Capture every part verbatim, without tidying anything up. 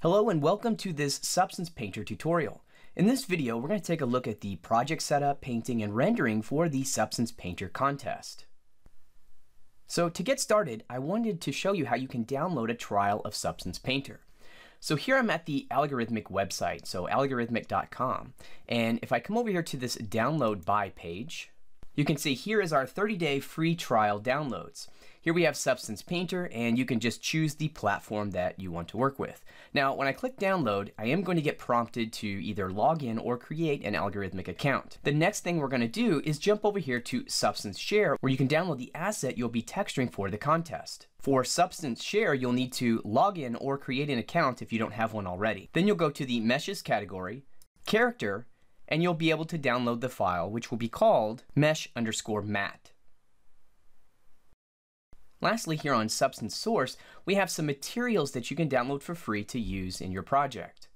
Hello and welcome to this Substance Painter tutorial. In this video, we're going to take a look at the project setup, painting, and rendering for the Substance Painter contest. So to get started, I wanted to show you how you can download a trial of Substance Painter. So here I'm at the Allegorithmic website, so allegorithmic dot com. And if I come over here to this download by page, you can see here is our thirty day free trial downloads. Here we have Substance Painter, and you can just choose the platform that you want to work with. Now, when I click download, I am going to get prompted to either log in or create an Allegorithmic account. The next thing we're going to do is jump over here to Substance Share, where you can download the asset you'll be texturing for the contest. For Substance Share, you'll need to log in or create an account if you don't have one already. Then you'll go to the Meshes category, Character, and you'll be able to download the file, which will be called mesh underscore mat. Lastly, here on Substance Source, we have some materials that you can download for free to use in your project.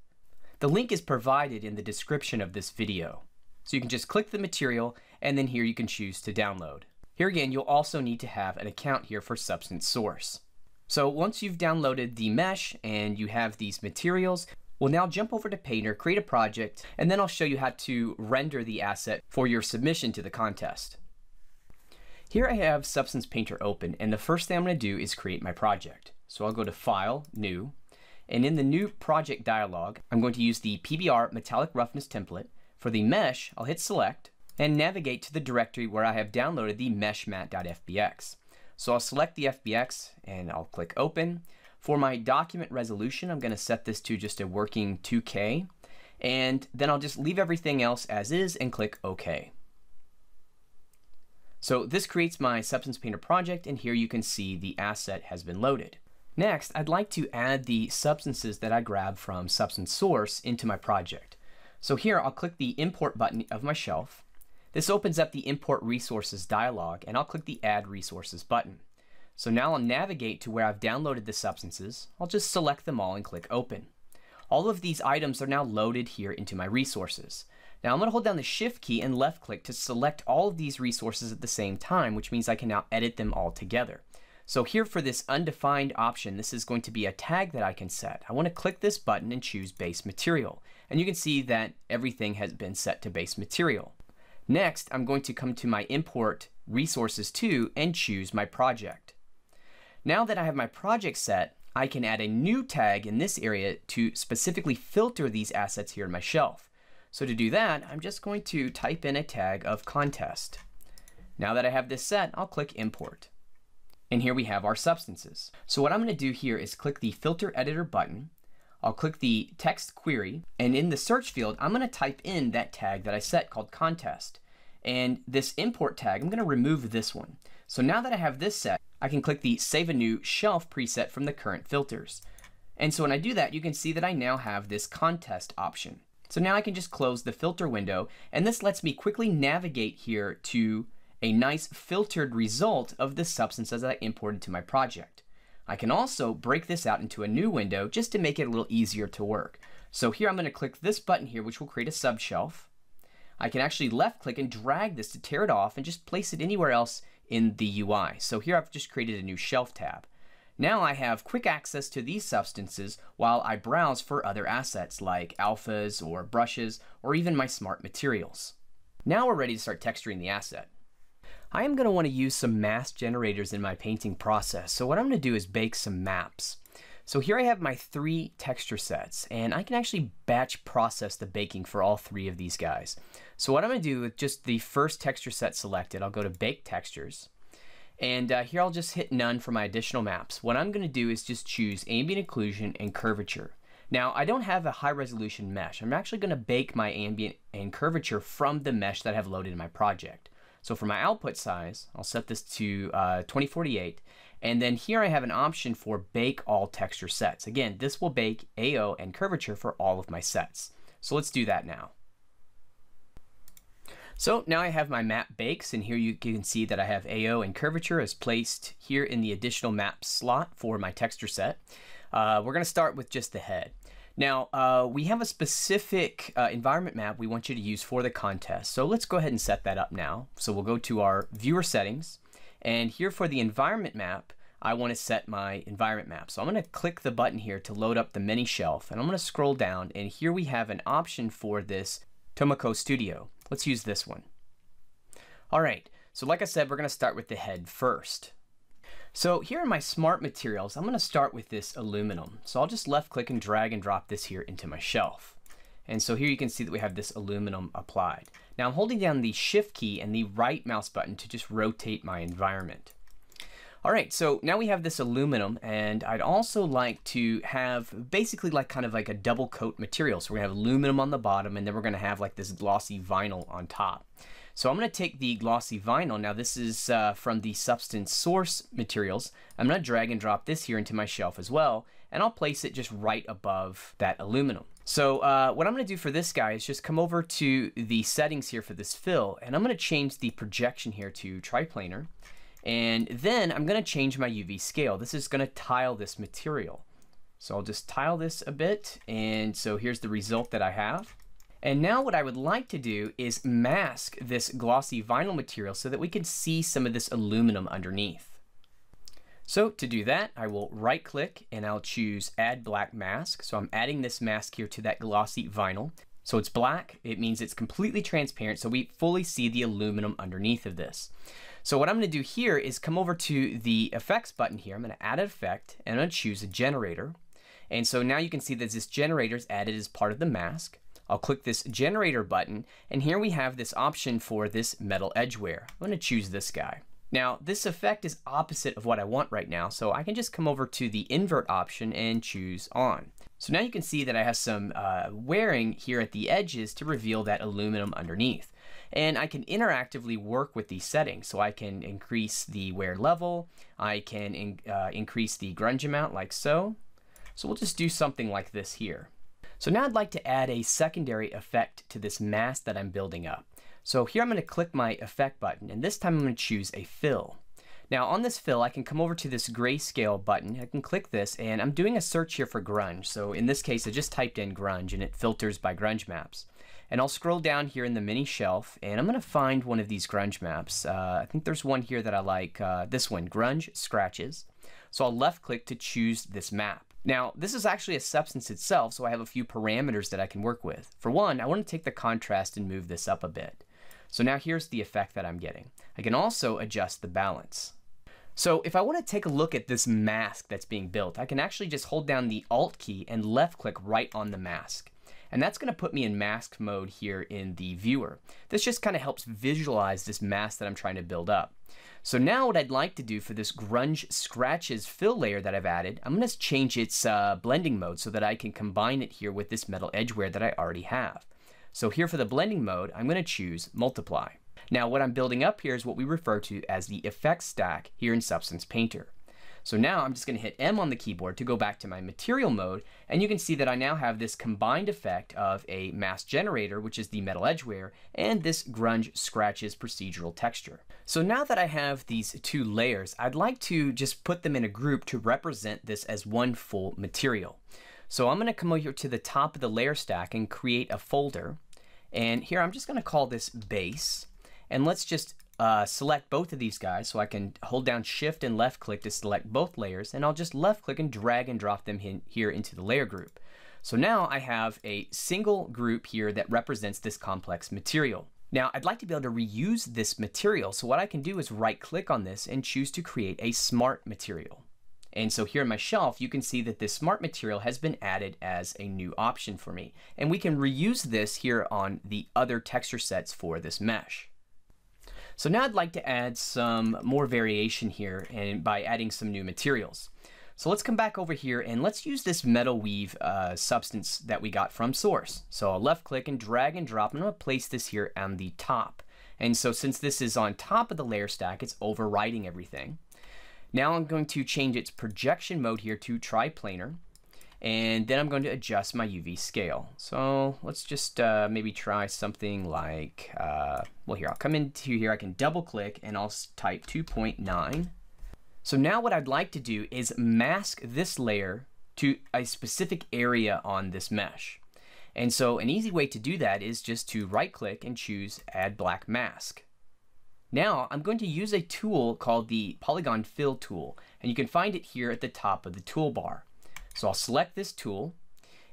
The link is provided in the description of this video. So you can just click the material, and then here you can choose to download. Here again, you'll also need to have an account here for Substance Source. So once you've downloaded the mesh and you have these materials, we'll now jump over to Painter, create a project, and then I'll show you how to render the asset for your submission to the contest. Here I have Substance Painter open, and the first thing I'm going to do is create my project. So I'll go to File, New, and in the New Project dialog, I'm going to use the P B R Metallic Roughness template. For the mesh, I'll hit Select, and navigate to the directory where I have downloaded the mesh mat dot F B X. So I'll select the F B X, and I'll click Open. For my document resolution, I'm going to set this to just a working two K, and then I'll just leave everything else as is and click OK. So this creates my Substance Painter project, and here you can see the asset has been loaded. Next, I'd like to add the substances that I grabbed from Substance Source into my project. So here I'll click the Import button of my shelf. This opens up the Import Resources dialog, and I'll click the Add Resources button. So now I'll navigate to where I've downloaded the substances. I'll just select them all and click Open. All of these items are now loaded here into my resources. Now I'm going to hold down the Shift key and left click to select all of these resources at the same time, which means I can now edit them all together. So here for this undefined option, this is going to be a tag that I can set. I want to click this button and choose Base Material. And you can see that everything has been set to Base Material. Next, I'm going to come to my Import Resources to and choose my project. Now that I have my project set, I can add a new tag in this area to specifically filter these assets here in my shelf. So to do that, I'm just going to type in a tag of contest. Now that I have this set, I'll click Import. And here we have our substances. So what I'm going to do here is click the Filter Editor button. I'll click the Text Query, and in the search field, I'm going to type in that tag that I set called contest. And this import tag, I'm going to remove this one. So now that I have this set, I can click the Save a New Shelf preset from the current filters. And so when I do that, you can see that I now have this contest option. So now I can just close the filter window, and this lets me quickly navigate here to a nice filtered result of the substances that I imported to my project. I can also break this out into a new window just to make it a little easier to work. So here I'm going to click this button here, which will create a subshelf. I can actually left click and drag this to tear it off and just place it anywhere else in the U I. So here I've just created a new shelf tab. Now I have quick access to these substances while I browse for other assets like alphas or brushes or even my smart materials. Now we're ready to start texturing the asset. I am going to want to use some mask generators in my painting process. So what I'm going to do is bake some maps. So here I have my three texture sets, and I can actually batch process the baking for all three of these guys. So what I'm going to do with just the first texture set selected, I'll go to Bake Textures, and uh, here I'll just hit None for my additional maps. What I'm going to do is just choose Ambient Occlusion and Curvature. Now I don't have a high resolution mesh. I'm actually going to bake my ambient and curvature from the mesh that I have loaded in my project. So for my output size, I'll set this to uh, twenty forty-eight. And then here I have an option for Bake All Texture Sets. Again, this will bake A O and curvature for all of my sets. So let's do that now. So now I have my map bakes, and here you can see that I have A O and curvature as placed here in the additional map slot for my texture set. Uh, we're going to start with just the head. Now, uh, we have a specific uh, environment map we want you to use for the contest. So let's go ahead and set that up now. So we'll go to our viewer settings. And here for the environment map, I want to set my environment map. So I'm going to click the button here to load up the mini shelf, and I'm going to scroll down, and here we have an option for this Tomoko Studio. Let's use this one. All right, so like I said, we're going to start with the head first. So here are my smart materials. I'm going to start with this aluminum. So I'll just left click and drag and drop this here into my shelf. And so here you can see that we have this aluminum applied. Now I'm holding down the shift key and the right mouse button to just rotate my environment. All right, so now we have this aluminum, and I'd also like to have basically like kind of like a double coat material. So we're gonna have aluminum on the bottom, and then we're gonna have like this glossy vinyl on top. So I'm gonna take the glossy vinyl. Now this is uh, from the Substance Source materials. I'm gonna drag and drop this here into my shelf as well, and I'll place it just right above that aluminum. So uh, what I'm gonna do for this guy is just come over to the settings here for this fill, and I'm gonna change the projection here to triplanar. And then I'm going to change my U V scale. This is going to tile this material. So I'll just tile this a bit. And so here's the result that I have. And now what I would like to do is mask this glossy vinyl material so that we can see some of this aluminum underneath. So to do that, I will right click and I'll choose Add Black Mask. So I'm adding this mask here to that glossy vinyl. So it's black, it means it's completely transparent, so we fully see the aluminum underneath of this. So what I'm gonna do here is come over to the effects button here. I'm gonna add an effect, and I'm gonna choose a generator. And so now you can see that this generator is added as part of the mask. I'll click this generator button, and here we have this option for this metal edge wear. I'm gonna choose this guy. Now, this effect is opposite of what I want right now, so I can just come over to the invert option and choose on. So now you can see that I have some uh, wearing here at the edges to reveal that aluminum underneath. And I can interactively work with these settings. So I can increase the wear level, I can in, uh, increase the grunge amount like so. So we'll just do something like this here. So now I'd like to add a secondary effect to this mask that I'm building up. So here I'm going to click my effect button, and this time I'm going to choose a fill. Now on this fill, I can come over to this grayscale button, I can click this, and I'm doing a search here for grunge. So in this case, I just typed in grunge and it filters by grunge maps. And I'll scroll down here in the mini shelf, and I'm going to find one of these grunge maps. Uh, I think there's one here that I like, uh, this one, grunge scratches. So I'll left click to choose this map. Now, this is actually a substance itself, so I have a few parameters that I can work with. For one, I want to take the contrast and move this up a bit. So now here's the effect that I'm getting. I can also adjust the balance. So if I want to take a look at this mask that's being built, I can actually just hold down the Alt key and left click right on the mask. And that's going to put me in mask mode here in the viewer. This just kind of helps visualize this mask that I'm trying to build up. So now what I'd like to do for this grunge scratches fill layer that I've added, I'm going to change its uh, blending mode so that I can combine it here with this metal edge wear that I already have. So here for the blending mode, I'm going to choose multiply. Now what I'm building up here is what we refer to as the effects stack here in Substance Painter. So now I'm just going to hit M on the keyboard to go back to my material mode, and you can see that I now have this combined effect of a mask generator, which is the metal edge wear, and this grunge scratches procedural texture. So now that I have these two layers, I'd like to just put them in a group to represent this as one full material. So I'm going to come over here to the top of the layer stack and create a folder, and here I'm just going to call this base, and let's just Uh, select both of these guys, so I can hold down shift and left click to select both layers, and I'll just left click and drag and drop them in here into the layer group. So now I have a single group here that represents this complex material. Now I'd like to be able to reuse this material, so what I can do is right click on this and choose to create a smart material. And so here in my shelf, you can see that this smart material has been added as a new option for me, and we can reuse this here on the other texture sets for this mesh. So now I'd like to add some more variation here, and by adding some new materials. So let's come back over here and let's use this metal weave uh, substance that we got from Source. So I'll left click and drag and drop, and I'm going to place this here on the top. And so since this is on top of the layer stack, it's overriding everything. Now I'm going to change its projection mode here to triplanar, and then I'm going to adjust my U V scale. So let's just uh, maybe try something like, uh, well here, I'll come into here, I can double click and I'll type two point nine. So now what I'd like to do is mask this layer to a specific area on this mesh. And so an easy way to do that is just to right click and choose Add Black Mask. Now I'm going to use a tool called the Polygon Fill tool, and you can find it here at the top of the toolbar. So I'll select this tool,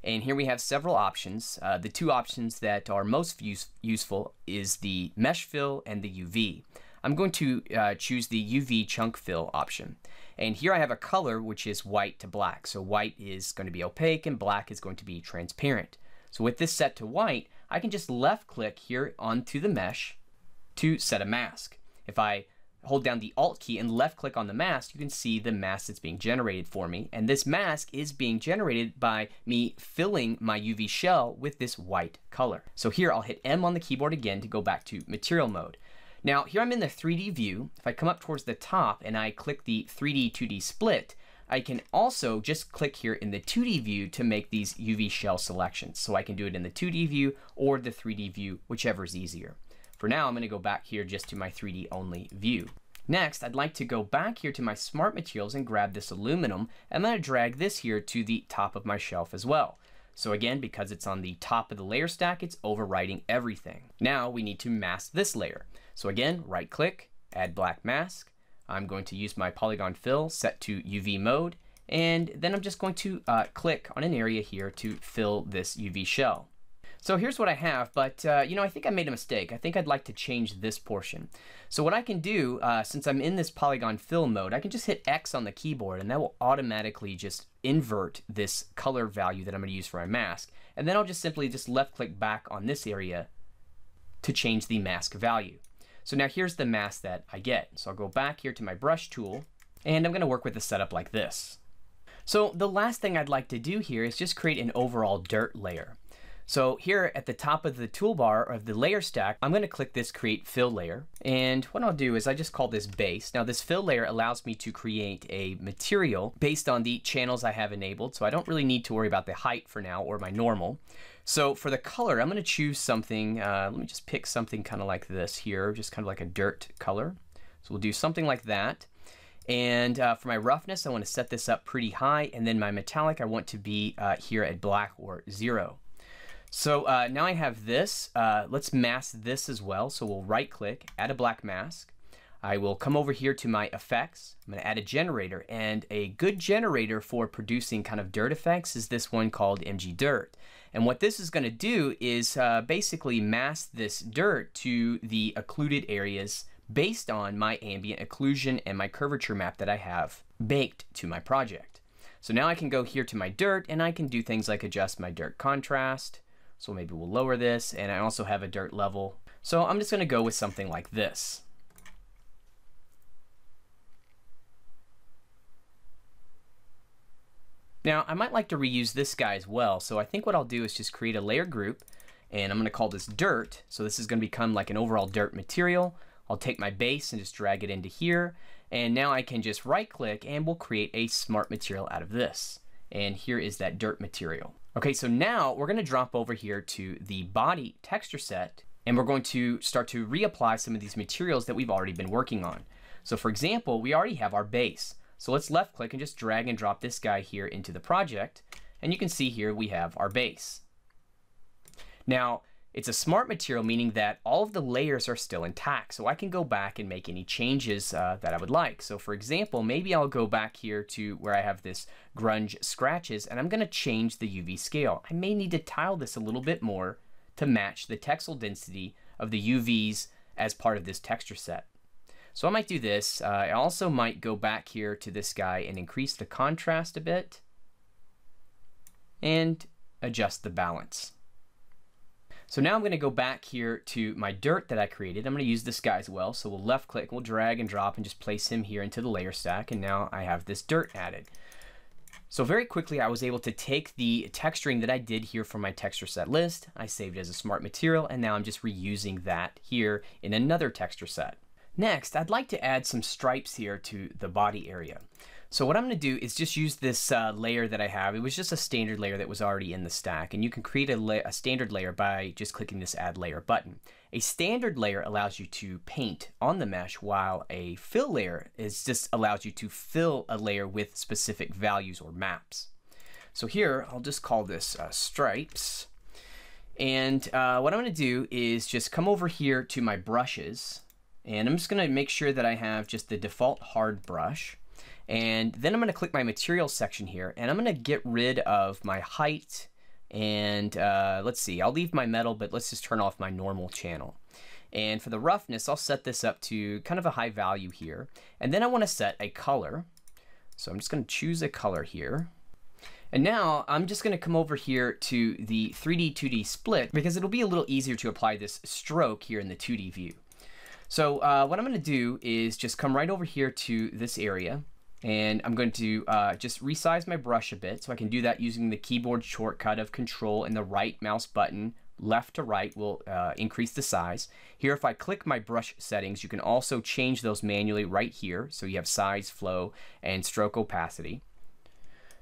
and here we have several options. Uh, the two options that are most use useful is the Mesh Fill and the U V. I'm going to uh, choose the U V Chunk Fill option. And here I have a color which is white to black. So white is going to be opaque and black is going to be transparent. So with this set to white, I can just left click here onto the mesh to set a mask. If I hold down the Alt key and left click on the mask, you can see the mask that's being generated for me. And this mask is being generated by me filling my U V shell with this white color. So here I'll hit M on the keyboard again to go back to material mode. Now here I'm in the three D view. If I come up towards the top and I click the three D two D split, I can also just click here in the two D view to make these U V shell selections. So I can do it in the two D view or the three D view, whichever is easier. For now, I'm going to go back here just to my three D only view. Next, I'd like to go back here to my smart materials and grab this aluminum. I'm going to drag this here to the top of my shelf as well. So again, because it's on the top of the layer stack, it's overwriting everything. Now we need to mask this layer. So again, right click, add black mask. I'm going to use my polygon fill set to U V mode, and then I'm just going to uh, click on an area here to fill this U V shell. So here's what I have, but uh, you know, I think I made a mistake. I think I'd like to change this portion. So what I can do, uh, since I'm in this polygon fill mode, I can just hit X on the keyboard and that will automatically just invert this color value that I'm going to use for my mask. And then I'll just simply just left click back on this area to change the mask value. So now here's the mask that I get. So I'll go back here to my brush tool and I'm going to work with a setup like this. So the last thing I'd like to do here is just create an overall dirt layer. So here at the top of the toolbar of the layer stack, I'm going to click this create fill layer. And what I'll do is I just call this base. Now this fill layer allows me to create a material based on the channels I have enabled. So I don't really need to worry about the height for now or my normal. So for the color, I'm going to choose something. Uh, let me just pick something kind of like this here, just kind of like a dirt color. So we'll do something like that. And uh, for my roughness, I want to set this up pretty high. And then my metallic, I want to be uh, here at black or zero. So uh, now I have this, uh, let's mask this as well. So we'll right click, add a black mask. I will come over here to my effects. I'm gonna add a generator, and a good generator for producing kind of dirt effects is this one called M G Dirt. And what this is gonna do is uh, basically mask this dirt to the occluded areas based on my ambient occlusion and my curvature map that I have baked to my project. So now I can go here to my dirt and I can do things like adjust my dirt contrast. So maybe we'll lower this, and I also have a dirt level. So I'm just gonna go with something like this. Now I might like to reuse this guy as well. So I think what I'll do is just create a layer group, and I'm gonna call this dirt. So this is gonna become like an overall dirt material. I'll take my base and just drag it into here. And now I can just right click and we'll create a smart material out of this. And here is that dirt material. Okay, so now we're gonna drop over here to the body texture set, and we're going to start to reapply some of these materials that we've already been working on. So for example, we already have our base. So let's left click and just drag and drop this guy here into the project. And you can see here we have our base. Now, it's a smart material, meaning that all of the layers are still intact. So I can go back and make any changes uh, that I would like. So for example, maybe I'll go back here to where I have this grunge scratches, and I'm gonna change the U V scale. I may need to tile this a little bit more to match the texel density of the U Vs as part of this texture set. So I might do this. Uh, I also might go back here to this guy and increase the contrast a bit and adjust the balance. So now I'm gonna go back here to my dirt that I created. I'm gonna use this guy as well. So we'll left click, we'll drag and drop and just place him here into the layer stack. And now I have this dirt added. So very quickly, I was able to take the texturing that I did here for my texture set list. I saved it as a smart material, and now I'm just reusing that here in another texture set. Next, I'd like to add some stripes here to the body area. So what I'm gonna do is just use this uh, layer that I have. It was just a standard layer that was already in the stack, and you can create a, a standard layer by just clicking this add layer button. A standard layer allows you to paint on the mesh, while a fill layer is just allows you to fill a layer with specific values or maps. So here, I'll just call this uh, stripes. And uh, what I'm gonna do is just come over here to my brushes, And I'm just gonna make sure that I have just the default hard brush. And then I'm gonna click my material section here, and I'm gonna get rid of my height, and uh, let's see, I'll leave my metal, but let's just turn off my normal channel. And for the roughness, I'll set this up to kind of a high value here. And then I wanna set a color. So I'm just gonna choose a color here. And now I'm just gonna come over here to the three D, two D split, because it'll be a little easier to apply this stroke here in the two D view. So uh, what I'm gonna do is just come right over here to this area, and I'm going to uh, just resize my brush a bit. So I can do that using the keyboard shortcut of control and the right mouse button. Left to right will uh, increase the size. Here, if I click my brush settings, you can also change those manually right here. So you have size, flow, and stroke opacity.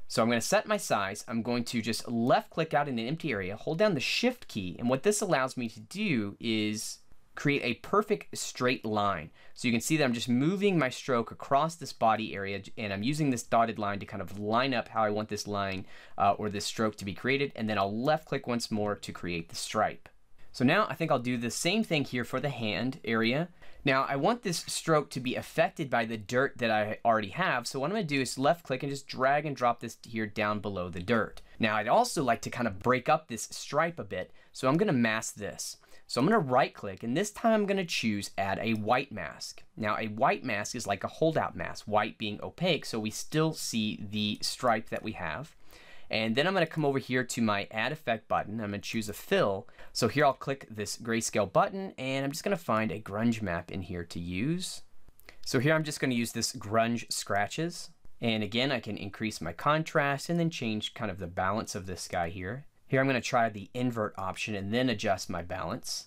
So I'm gonna set my size. I'm going to just left click out in an empty area, hold down the shift key. And what this allows me to do is create a perfect straight line. So you can see that I'm just moving my stroke across this body area, and I'm using this dotted line to kind of line up how I want this line uh, or this stroke to be created. And then I'll left click once more to create the stripe. So now I think I'll do the same thing here for the hand area. Now I want this stroke to be affected by the dirt that I already have. So what I'm gonna do is left click and just drag and drop this here down below the dirt. Now I'd also like to kind of break up this stripe a bit. So I'm gonna mask this. So I'm gonna right click, and this time I'm gonna choose add a white mask. Now a white mask is like a holdout mask, white being opaque, so we still see the stripe that we have. And then I'm gonna come over here to my add effect button. I'm gonna choose a fill. So here I'll click this grayscale button, and I'm just gonna find a grunge map in here to use. So here I'm just gonna use this grunge scratches. And again, I can increase my contrast and then change kind of the balance of this guy here. Here I'm going to try the invert option and then adjust my balance.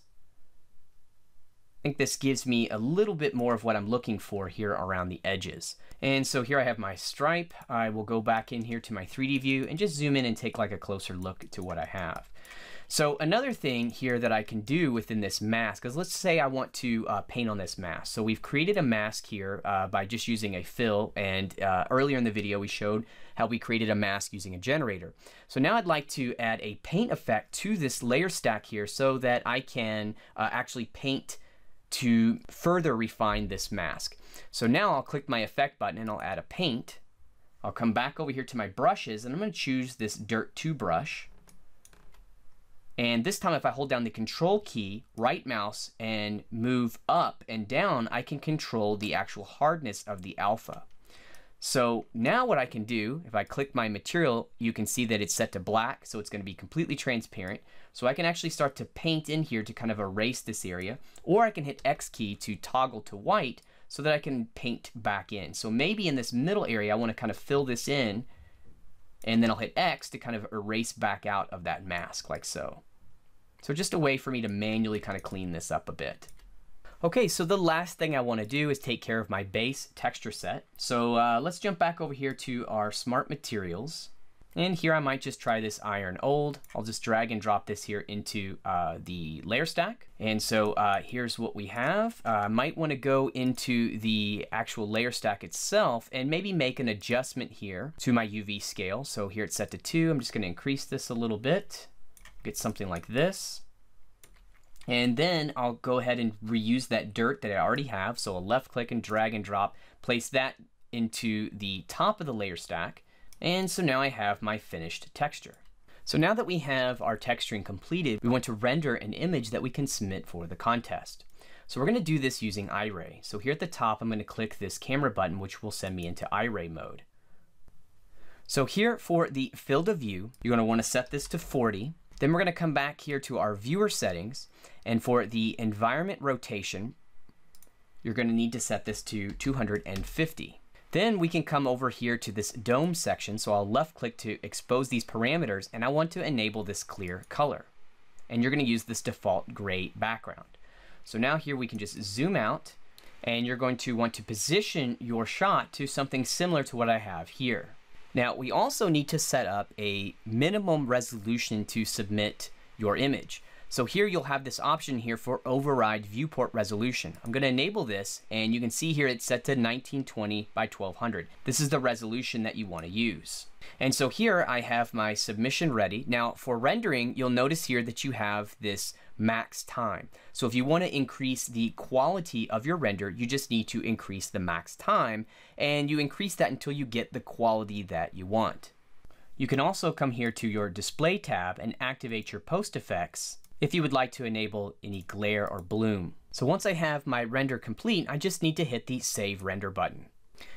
I think this gives me a little bit more of what I'm looking for here around the edges. And so here I have my stripe. I will go back in here to my three D view and just zoom in and take like a closer look to what I have. So another thing here that I can do within this mask is, let's say I want to uh, paint on this mask. So we've created a mask here uh, by just using a fill, and uh, earlier in the video we showed how we created a mask using a generator. So now I'd like to add a paint effect to this layer stack here so that I can uh, actually paint to further refine this mask. So now I'll click my effect button and I'll add a paint. I'll come back over here to my brushes, and I'm gonna choose this dirt two brush. And this time if I hold down the control key, right mouse, and move up and down, I can control the actual hardness of the alpha. So now what I can do, if I click my material, you can see that it's set to black, so it's gonna be completely transparent. So I can actually start to paint in here to kind of erase this area, or I can hit X key to toggle to white so that I can paint back in. So maybe in this middle area, I wanna kind of fill this in, and then I'll hit X to kind of erase back out of that mask, like so. So just a way for me to manually kind of clean this up a bit. Okay, so the last thing I want to do is take care of my base texture set. So uh, let's jump back over here to our smart materials. And here I might just try this iron old. I'll just drag and drop this here into uh, the layer stack. And so uh, here's what we have. I uh, might want to go into the actual layer stack itself and maybe make an adjustment here to my U V scale. So here it's set to two. I'm just going to increase this a little bit. Get something like this. And then I'll go ahead and reuse that dirt that I already have. So I'll left click and drag and drop, place that into the top of the layer stack. And so now I have my finished texture. So now that we have our texturing completed, we want to render an image that we can submit for the contest. So we're gonna do this using iRay. So here at the top, I'm gonna click this camera button, which will send me into iRay mode. So here for the field of view, you're gonna wanna set this to forty. Then we're gonna come back here to our viewer settings, and for the environment rotation, you're gonna need to set this to two hundred fifty. Then we can come over here to this dome section. So I'll left click to expose these parameters, and I want to enable this clear color. And you're gonna use this default gray background. So now here we can just zoom out, and you're going to want to position your shot to something similar to what I have here. Now, we also need to set up a minimum resolution to submit your image. So here you'll have this option here for override viewport resolution. I'm going to enable this, and you can see here it's set to nineteen twenty by twelve hundred. This is the resolution that you want to use. And so here I have my submission ready. Now for rendering, you'll notice here that you have this max time. So if you want to increase the quality of your render, you just need to increase the max time, and you increase that until you get the quality that you want. You can also come here to your display tab and activate your post effects if you would like to enable any glare or bloom. So once I have my render complete, I just need to hit the save render button.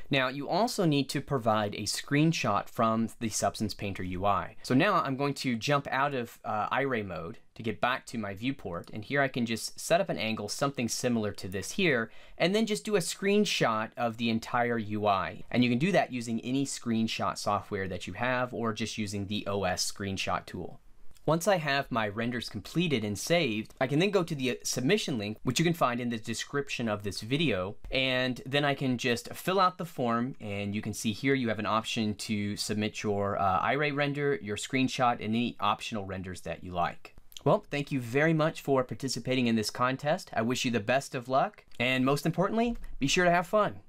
Now you also need to provide a screenshot from the Substance Painter U I. So now I'm going to jump out of uh, iRay mode to get back to my viewport, and here I can just set up an angle, something similar to this here, and then just do a screenshot of the entire U I. And you can do that using any screenshot software that you have, or just using the O S screenshot tool. Once I have my renders completed and saved, I can then go to the submission link, which you can find in the description of this video, and then I can just fill out the form, and you can see here you have an option to submit your uh, iRay render, your screenshot, and any optional renders that you like. Well, thank you very much for participating in this contest. I wish you the best of luck, and most importantly, be sure to have fun.